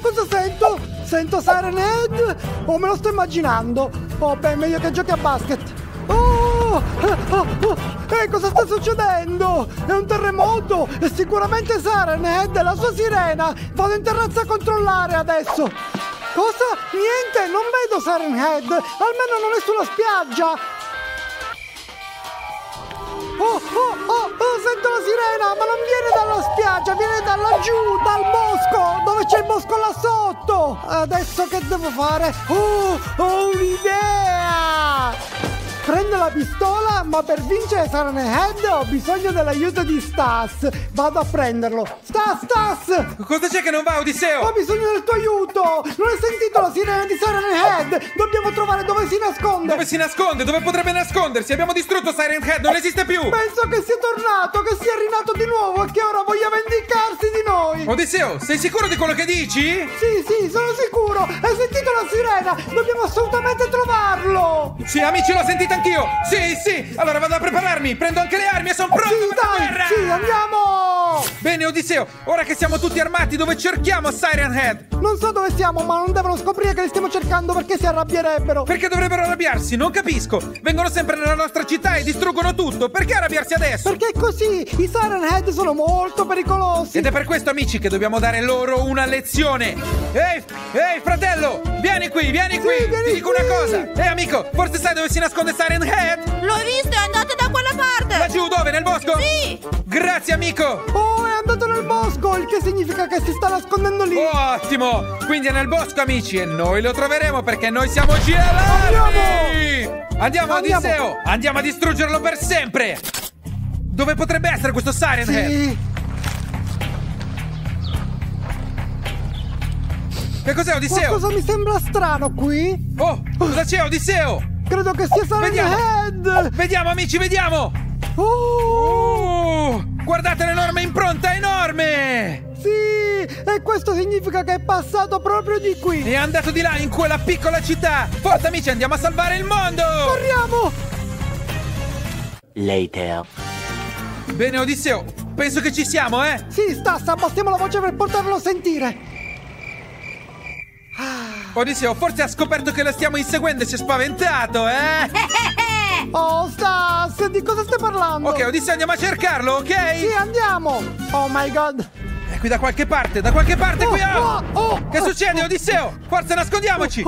Cosa sento? Sento Siren Head? Oh, me lo sto immaginando. Oh, beh, meglio che giochi a basket. Cosa sta succedendo? È un terremoto! È sicuramente Siren Head e la sua sirena! Vado in terrazza a controllare adesso! Cosa? Niente! Non vedo Siren Head! Almeno non è sulla spiaggia! Sento la sirena! Ma non viene dalla spiaggia! Viene da laggiù, dal bosco! Dove c'è il bosco là sotto! Adesso che devo fare? Ho un'idea! Prendo la pistola, ma per vincere Siren Head ho bisogno dell'aiuto di Stas. Vado a prenderlo. Stas! Cosa c'è che non va, Odisseo? Ho bisogno del tuo aiuto! Non hai sentito la sirena di Siren Head? Dobbiamo trovare dove si nasconde! Dove si nasconde? Dove potrebbe nascondersi? Abbiamo distrutto Siren Head, non esiste più! Penso che sia tornato, che sia rinato di nuovo e che ora voglia vendicarsi di noi! Odisseo, sei sicuro di quello che dici? Sì, sono sicuro! Hai sentito la sirena? Dobbiamo assolutamente trovarlo! Sì, amici, l'ho sentita anch'io! Sì! Allora vado a prepararmi! Prendo anche le armi e sono pronto per la guerra! Sì, andiamo! Bene, Odisseo, ora che siamo tutti armati, dove cerchiamo Siren Head? Non so dove siamo, ma non devono scoprire che li stiamo cercando perché si arrabbierebbero! Perché dovrebbero arrabbiarsi? Non capisco! Vengono sempre nella nostra città e distruggono tutto! Perché arrabbiarsi adesso? Perché è così! I Siren Head sono molto pericolosi! Ed è per questo, amici, che dobbiamo dare loro una lezione! Ehi, fratello! Vieni qui! Ti dico una cosa! Amico, forse sai dove si nasconde Siren Head? L'ho visto, è andato da quella parte! Laggiù, dove? Nel bosco? Sì! Grazie, amico! È andato nel bosco, il che significa che si sta nascondendo lì! Ottimo! Quindi è nel bosco, amici, e noi lo troveremo perché noi siamo gelati! Andiamo, Odisseo! Andiamo a distruggerlo per sempre! Dove potrebbe essere questo Siren Head? Che cos'è, Odisseo? Qualcosa mi sembra strano qui! Cosa c'è, Odisseo? Credo che sia Siren Head! Vediamo, amici, vediamo! Guardate l'enorme impronta, enorme! Sì! E questo significa che è passato proprio di qui! E è andato di là, in quella piccola città! Forza, amici, andiamo a salvare il mondo! Corriamo! Later. Bene, Odisseo, penso che ci siamo, eh? Sì, Stas, abbassiamo la voce per poterlo sentire! Odisseo, forse ha scoperto che la stiamo inseguendo e si è spaventato, eh? Stas, di cosa stai parlando? Ok, Odisseo, andiamo a cercarlo, ok? Sì, andiamo! Oh my god! È qui da qualche parte qui! Che succede, Odisseo? Forza, nascondiamoci!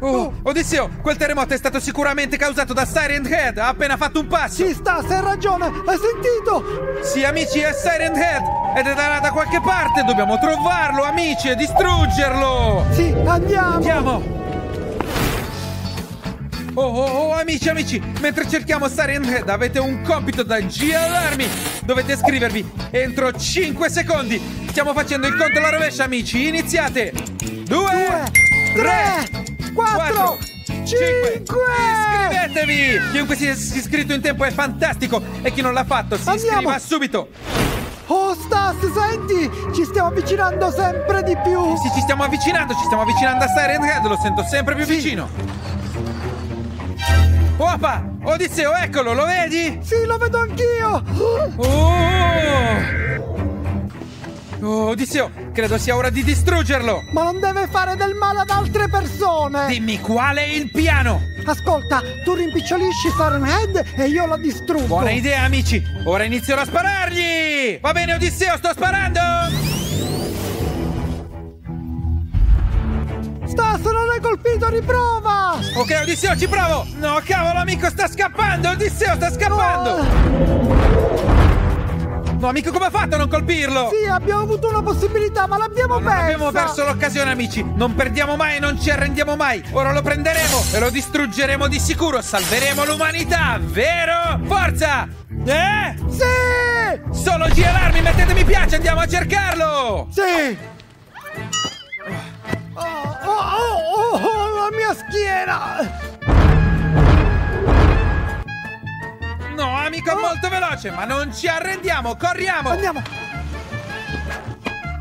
Odisseo, quel terremoto è stato sicuramente causato da Siren Head, ha appena fatto un passo! Sì, Stas, hai ragione, hai sentito? Sì, amici, è Siren Head, ed è da qualche parte, dobbiamo trovarlo, amici, e distruggerlo! Sì, andiamo! Amici, mentre cerchiamo Siren Head avete un compito da GLarmy. Dovete iscrivervi entro 5 secondi. Stiamo facendo il conto alla rovescia, amici. Iniziate. 2, 3, 4, 5. Iscrivetevi. Chiunque sia iscritto in tempo è fantastico. E chi non l'ha fatto si iscriva subito. Stas, senti? Ci stiamo avvicinando sempre di più. Sì, ci stiamo avvicinando a Siren Head. Lo sento sempre più vicino. Opa! Odisseo, eccolo, lo vedi? Sì, lo vedo anch'io! Odisseo, credo sia ora di distruggerlo! Ma non deve fare del male ad altre persone! Dimmi qual è il piano! Ascolta, tu rimpicciolisci Siren Head e io la distruggo! Buona idea, amici! Ora inizierò a sparargli! Va bene, Odisseo, sto sparando! Stas, non l'hai colpito, riprova! Ok, Odisseo, ci provo! No, cavolo, amico, sta scappando! Odisseo sta scappando! No, amico, come ha fatto a non colpirlo? Sì, abbiamo avuto una possibilità, ma l'abbiamo persa! Abbiamo perso l'occasione, amici! Non perdiamo mai e non ci arrendiamo mai! Ora lo prenderemo e lo distruggeremo di sicuro! Salveremo l'umanità, vero? Forza! Sì! Solo GLarmy, mettete mi piace, andiamo a cercarlo! Sì! La mia schiena! No, amico, molto veloce, ma non ci arrendiamo, corriamo! Andiamo!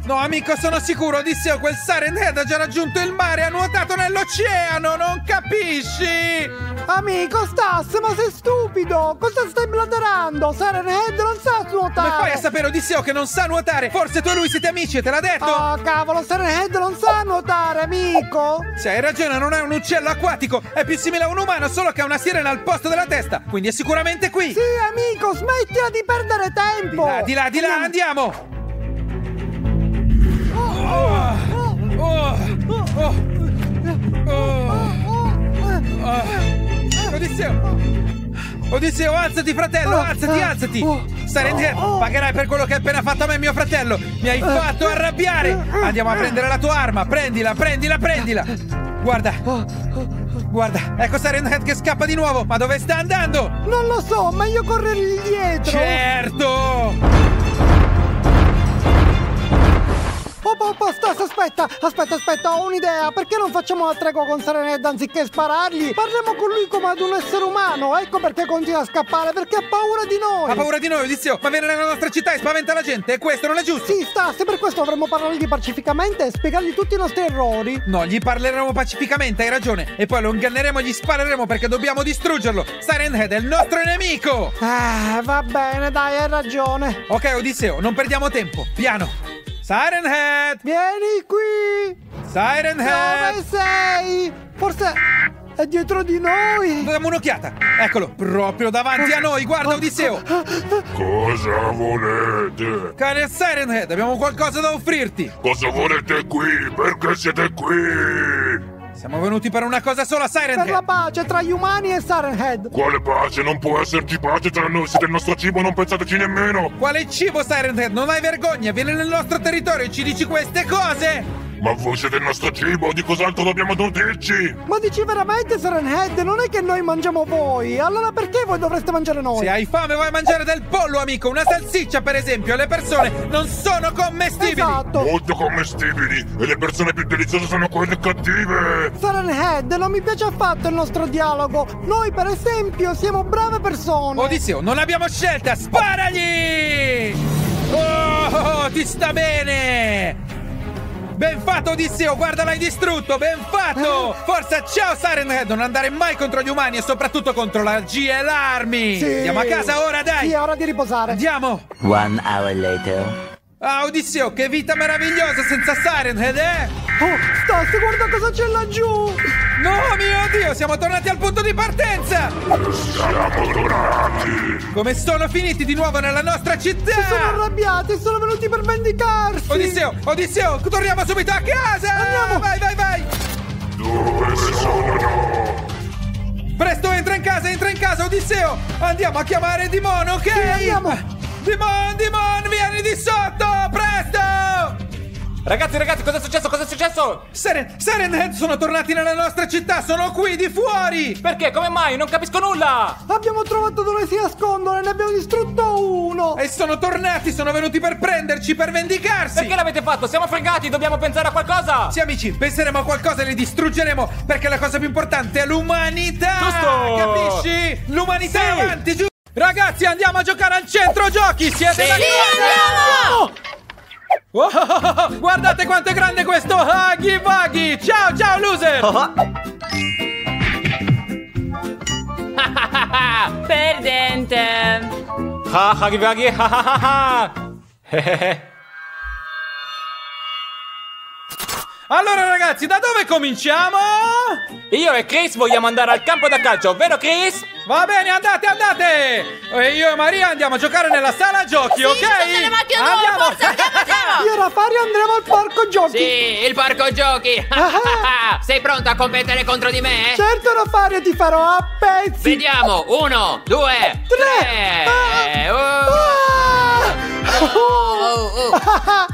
No, amico, sono sicuro, Odisseo, quel Siren Head ha già raggiunto il mare, ha nuotato nell'oceano, non capisci? Amico Stas, ma sei stupido! Cosa stai blaterando? Siren Head non sa nuotare! Ma fai a sapere, Odisseo, che non sa nuotare! Forse tu e lui siete amici, te l'ha detto! Oh, cavolo, Siren Head non sa nuotare, amico! Sì, hai ragione, non è un uccello acquatico! È più simile a un umano, solo che ha una sirena al posto della testa! Quindi è sicuramente qui! Sì, amico, smettila di perdere tempo! Di là, andiamo! Odisseo, alzati, fratello, alzati! Siren, pagherai per quello che hai appena fatto a me, mio fratello! Mi hai fatto arrabbiare! Andiamo a prendere la tua arma! Prendila! Guarda, ecco Siren Head che scappa di nuovo! Ma dove sta andando? Non lo so, ma io corrergli dietro! Certo! Stas, aspetta, ho un'idea. Perché non facciamo la tregua con Siren Head? Anziché sparargli, parliamo con lui come ad un essere umano. Ecco perché continua a scappare, perché ha paura di noi. Ha paura di noi, Odisseo, ma viene nella nostra città e spaventa la gente, e questo non è giusto. Sì, Stas, per questo dovremmo parlargli pacificamente e spiegargli tutti i nostri errori. No, gli parleremo pacificamente, hai ragione. E poi lo inganneremo e gli spareremo, perché dobbiamo distruggerlo. Siren Head è il nostro nemico. Va bene, dai, hai ragione. Ok, Odisseo, non perdiamo tempo, piano. Siren Head! Vieni qui! Siren Head! Dove sei? Forse è dietro di noi! Diamo un'occhiata! Eccolo, proprio davanti a noi! Guarda, Odisseo! Cosa volete? Cari Siren Head, abbiamo qualcosa da offrirti! Cosa volete qui? Perché siete qui? Siamo venuti per una cosa sola, Siren Head! Per la pace tra gli umani e Siren Head! Quale pace? Non può esserci pace tra noi! Siete il nostro cibo, non pensateci nemmeno! Quale cibo, Siren Head? Non hai vergogna? Vieni nel nostro territorio e ci dici queste cose! Ma voi siete il nostro cibo, di cos'altro dobbiamo nutrirci? Ma dici veramente, Siren Head? Non è che noi mangiamo voi, allora perché voi dovreste mangiare noi? Se hai fame vuoi mangiare del pollo, amico, una salsiccia per esempio, le persone non sono commestibili! Esatto! Molto commestibili, e le persone più deliziose sono quelle cattive! Siren Head, non mi piace affatto il nostro dialogo, noi per esempio siamo brave persone! Odisseo, non abbiamo scelta, sparagli! Oh, ti sta bene! Ben fatto, Odisseo, guarda, l'hai distrutto, ben fatto! Forza, ciao Siren Head, non andare mai contro gli umani e soprattutto contro la G e l'armi! Sì. Andiamo a casa ora, dai! Sì, è ora di riposare! Andiamo! 1 hour later. Ah, Odisseo, che vita meravigliosa senza Siren Head, eh? Oh, Stas, guarda cosa c'è laggiù! No, mio Dio, siamo tornati al punto di partenza! Siamo tornati! Come sono finiti di nuovo nella nostra città? Si sono arrabbiati, sono venuti per vendicarsi! Odisseo, torniamo subito a casa! Andiamo! Vai! Dove sono? Presto, entra in casa, Odisseo! Andiamo a chiamare Dimon, ok? Sì, andiamo! Dimon, vieni di sotto, presto! Ragazzi, cosa è successo? Siren Head sono tornati nella nostra città, sono qui di fuori! Perché? Come mai? Non capisco nulla! Abbiamo trovato dove si nascondono e ne abbiamo distrutto uno! E sono tornati, sono venuti per prenderci, per vendicarsi! Perché l'avete fatto? Siamo fregati, dobbiamo pensare a qualcosa! Sì, amici, penseremo a qualcosa e li distruggeremo, perché la cosa più importante è l'umanità! Giusto! Capisci? L'umanità è avanti, giusto? Ragazzi, andiamo a giocare al centro giochi! Siete d'accordo? Sì, oh, guardate quanto è grande questo Huggy Wuggy! Ciao loser! Perdente! Huggy Wuggy! Allora ragazzi, da dove cominciamo? Io e Chris vogliamo andare al campo da calcio, vero Chris? Va bene, andate! E io e Maria andiamo a giocare nella sala giochi, sì, ok? Sì, andiamo! Forza, andiamo! Io e Raffario andremo al parco giochi! Sì, il parco giochi! Sei pronto a competere contro di me? Certo Raffario, ti farò a pezzi! Vediamo, 1, 2, 3!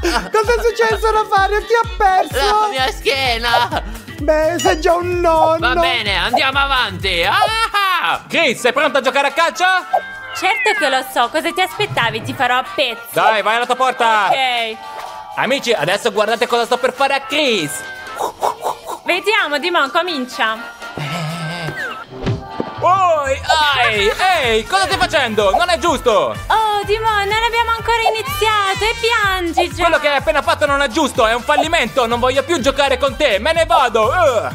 Cosa è successo Raffario? Chi ha perso? La mia schiena! Beh, sei già un nonno! Va bene, andiamo avanti! Chris, sei pronto a giocare a calcio? Certo che lo so, cosa ti aspettavi? Ti farò a pezzi! Dai, vai alla tua porta! Ok! Amici, adesso guardate cosa sto per fare a Chris! Vediamo, Dimon, comincia! Oh, ehi, cosa stai facendo? Non è giusto! Oh, Simone, non abbiamo ancora iniziato e piangi. Quello che hai appena fatto non è giusto, è un fallimento, non voglio più giocare con te, me ne vado.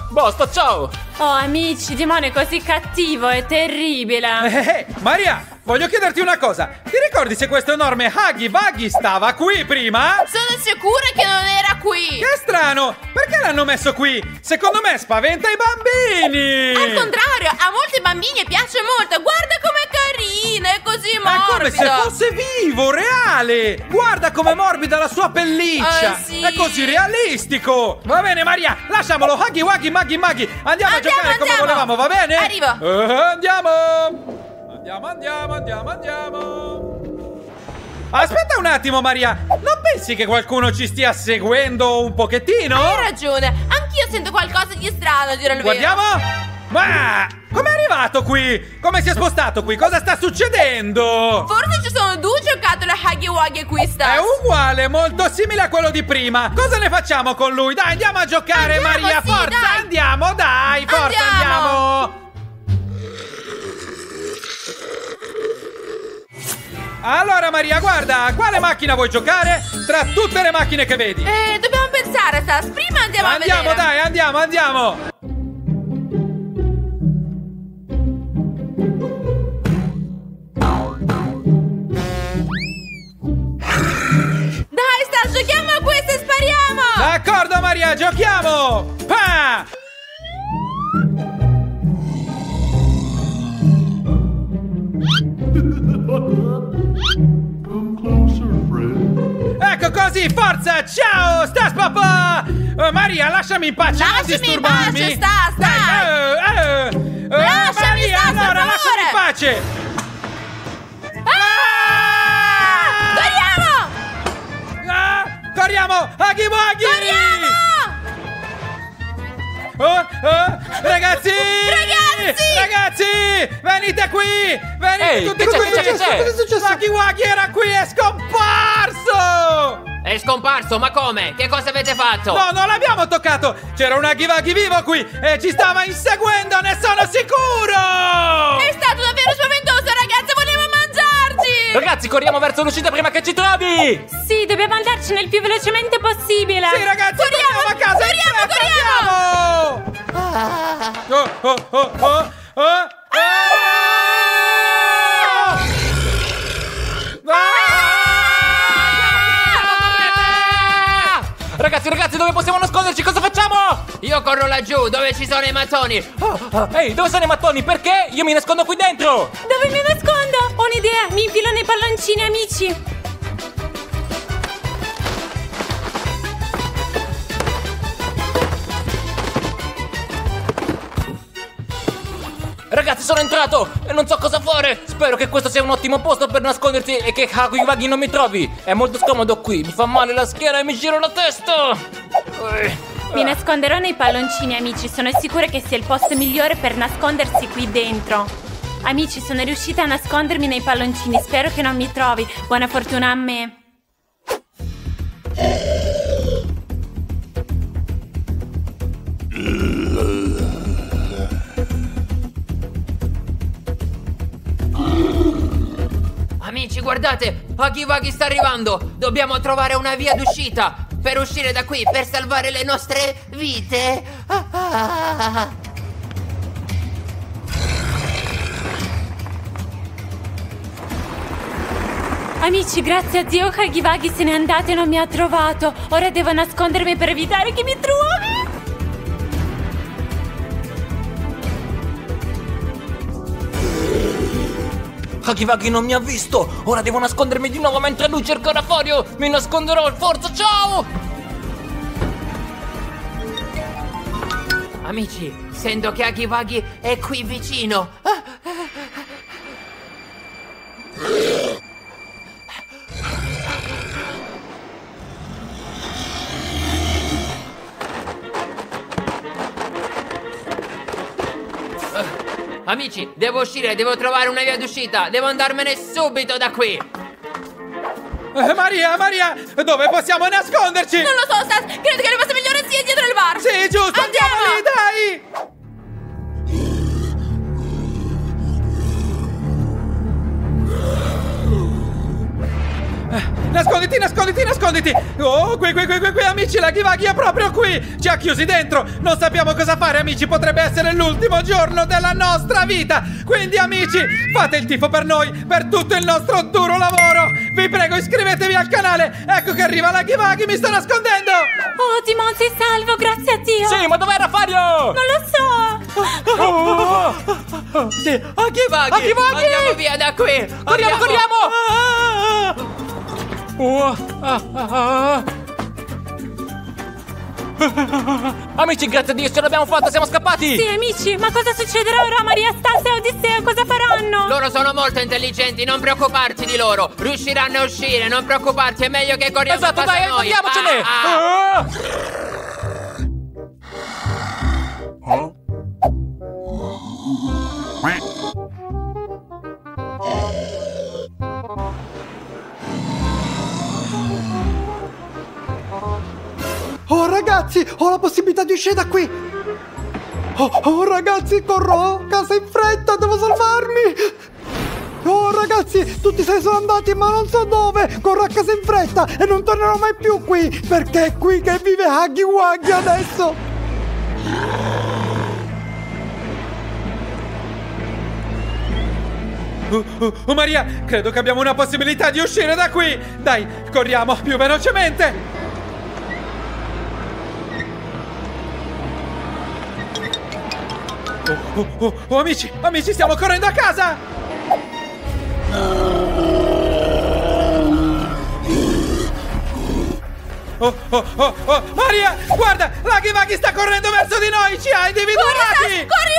Basta, ciao. Oh amici, Simone è così cattivo, è terribile. Maria, voglio chiederti una cosa. Ti ricordi se questo enorme Huggy Wuggy stava qui prima? Sono sicura che non era qui. Che strano, perché l'hanno messo qui? Secondo me spaventa i bambini. Al contrario, a molti bambini piace molto. Guarda com'è carino, è così morbido. È come se fosse vivo, reale. Guarda com'è morbida la sua pelliccia. Sì. È così realistico. Va bene Maria, lasciamolo Huggy Wuggy Muggy Muggy. Andiamo a giocare come volevamo, va bene? Arrivo. Andiamo. Aspetta un attimo Maria, non pensi che qualcuno ci stia seguendo un pochettino? Hai ragione, anch'io sento qualcosa di strano a dire il vero. Guardiamo. Ma com'è arrivato qui? Come si è spostato qui? Cosa sta succedendo? Forse ci sono due giocattoli Huggy Wuggy qui stas. È uguale, molto simile a quello di prima. Cosa ne facciamo con lui? Dai, andiamo a giocare, andiamo, Maria, sì, forza, dai. Andiamo, dai, forza, andiamo. Allora Maria, guarda, quale macchina vuoi giocare tra tutte le macchine che vedi? Dobbiamo pensare, Stas, prima andiamo a vedere. Andiamo, dai! Dai, Stas, giochiamo a questo e spariamo! D'accordo Maria, giochiamo! Pa! Ecco così, forza, ciao, Stas papà! Maria, lasciami in pace, non disturbarmi! Lasciami in pace, Stas! Lasciami, Maria, Stas, allora, lasciami in pace! Corriamo! Corriamo! Huggy Wuggy! Ragazzi! Venite qui! Venite tutti qui! Cosa è successo? Huggy Wuggy era qui, è scomparso! È scomparso? Ma come? Che cosa avete fatto? No, non l'abbiamo toccato! C'era un Huggy Wuggy vivo qui e ci stava inseguendo, ne sono sicuro! È stato davvero spaventoso, ragazzi! Volevamo mangiarci! Ragazzi, corriamo verso l'uscita prima che ci trovi! Sì, dobbiamo andarcene il più velocemente possibile! Sì, ragazzi, corriamo a casa! Corriamo! Ragazzi, dove possiamo nasconderci? Cosa facciamo? Io corro laggiù, dove ci sono i mattoni. Ehi, dove sono i mattoni? Perché io mi nascondo qui dentro? Dove mi nascondo? Ho un'idea, mi infilo nei palloncini, amici. Ragazzi, sono entrato e non so cosa fare. Spero che questo sia un ottimo posto per nascondersi e che Huggy Wuggy non mi trovi. È molto scomodo qui, mi fa male la schiena e mi giro la testa. Mi nasconderò nei palloncini, amici. Sono sicura che sia il posto migliore per nascondersi qui dentro. Amici, sono riuscita a nascondermi nei palloncini. Spero che non mi trovi. Buona fortuna a me. Amici, guardate, Huggy Wuggy sta arrivando. Dobbiamo trovare una via d'uscita per uscire da qui, per salvare le nostre vite. Amici, grazie a Dio Huggy Wuggy se n'è andato e non mi ha trovato. Ora devo nascondermi per evitare che mi trovi. Huggy Wuggy non mi ha visto! Ora devo nascondermi di nuovo mentre lui cercherà fuori! Mi nasconderò, forza, ciao! Amici, sento che Huggy Wuggy è qui vicino! Amici, devo uscire, devo trovare una via d'uscita, devo andarmene subito da qui. Maria, dove possiamo nasconderci? Non lo so, Stas, credo che la cosa migliore sia dietro il bar. Sì, giusto, andiamo lì, dai. Nasconditi, nasconditi, nasconditi. Oh, qui, amici, la Ghivaghi è proprio qui. Ci ha chiusi dentro. Non sappiamo cosa fare, amici. Potrebbe essere l'ultimo giorno della nostra vita. Quindi, amici, fate il tifo per noi, per tutto il nostro duro lavoro. Vi prego, iscrivetevi al canale. Ecco che arriva la Ghivaghi, mi sto nascondendo. Oh, Timon, sei salvo, grazie a Dio. Sì, ma dov'è Raffario? Non lo so. Sì, a Ghivaghi, andiamo via da qui. Corriamo, corriamo. Amici, grazie a Dio, ce l'abbiamo fatta, siamo scappati. Sì, amici, ma cosa succederà ora? Maria, Stassi e Odisseo cosa faranno? Loro sono molto intelligenti, non preoccuparti di loro. Riusciranno a uscire, non preoccuparti, è meglio che corriamo. Esatto, a casa dai, noi. Andiamocene. Oh ragazzi, ho la possibilità di uscire da qui. Oh ragazzi, corro a casa in fretta, devo salvarmi. Oh ragazzi, tutti se ne sono andati ma non so dove. Corro a casa in fretta e non tornerò mai più qui, perché è qui che vive Huggy Wuggy adesso. Oh Maria, credo che abbiamo una possibilità di uscire da qui. Dai, corriamo più velocemente. Oh, amici, stiamo correndo a casa! Oh, Maria, guarda, la Ghivaghi sta correndo verso di noi, ci ha individuati! Corri,